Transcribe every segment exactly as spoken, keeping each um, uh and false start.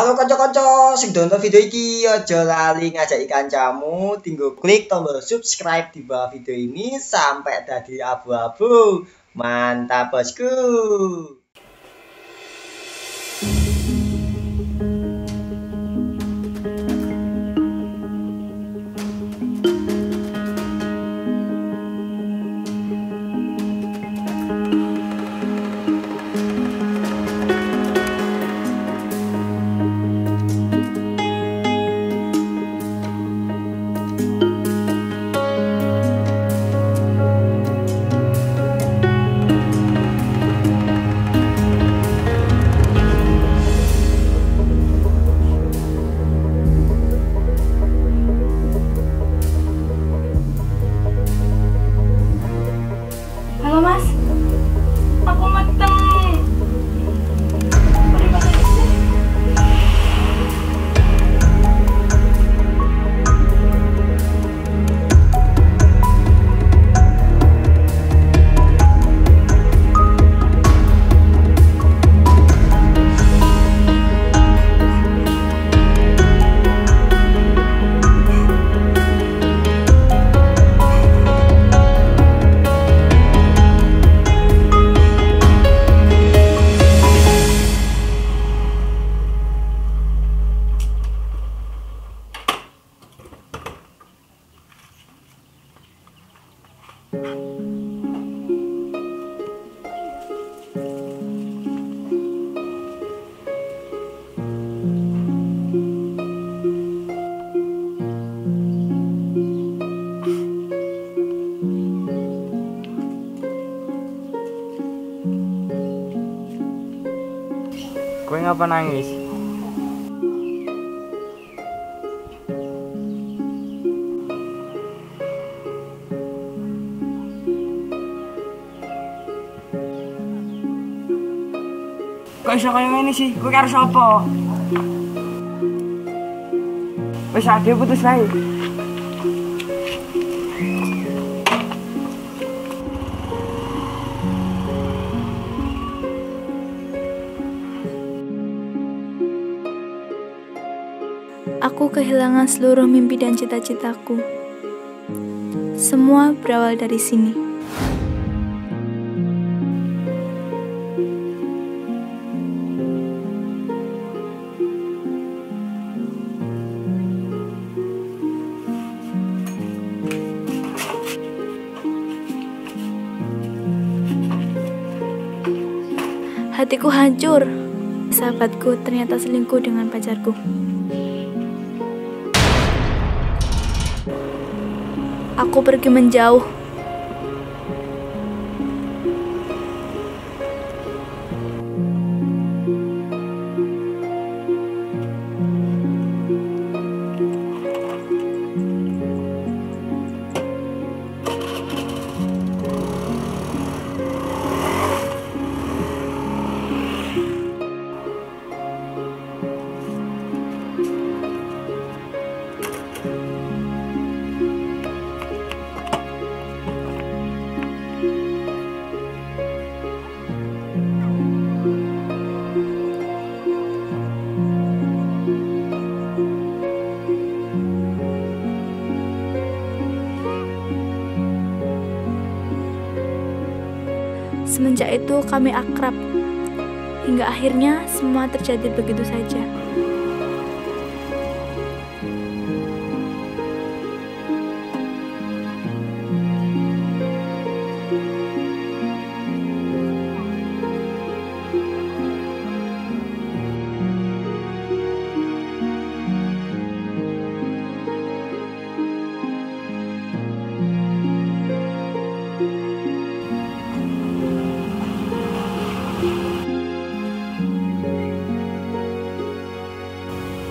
Halo kanca-kanca, sing nonton video iki aja lali ngajaki kancamu tinggo klik tombol subscribe di bawah video ini sampai dadi abu-abu. Mantap bosku. Gue ngapa nangis? Kok iso kaya ngene sih? Kowe karo sapa? Wis ade putus wae. Aku kehilangan seluruh mimpi dan cita-citaku. Semua berawal dari sini. Hatiku hancur, sahabatku ternyata selingkuh dengan pacarku. Aku pergi menjauh. Semenjak itu kami akrab, hingga akhirnya semua terjadi begitu saja.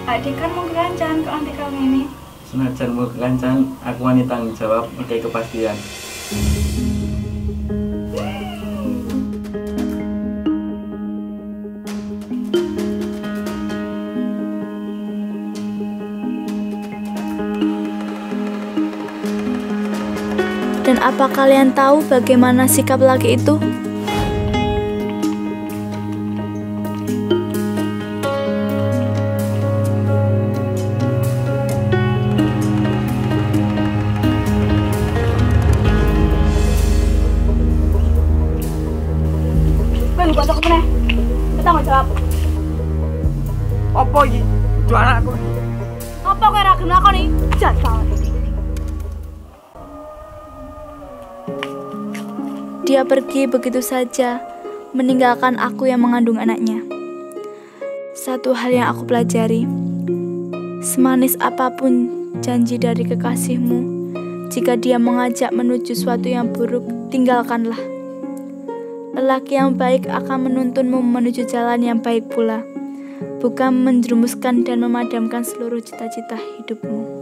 Adik kan mau kelancan ke anti kamu ini? Senajan mau kelancan, aku wani tanggung jawab pakai kepastian. Dan apa kalian tahu bagaimana sikap laki itu? Tanggung jawab. Apa iki? Jual aku. Apa kowe ra gelem lakoni? Jajal. Dia pergi begitu saja, meninggalkan aku yang mengandung anaknya. Satu hal yang aku pelajari, semanis apapun janji dari kekasihmu, jika dia mengajak menuju suatu yang buruk, tinggalkanlah. Lelaki yang baik akan menuntunmu menuju jalan yang baik pula, bukan menjerumuskan dan memadamkan seluruh cita-cita hidupmu.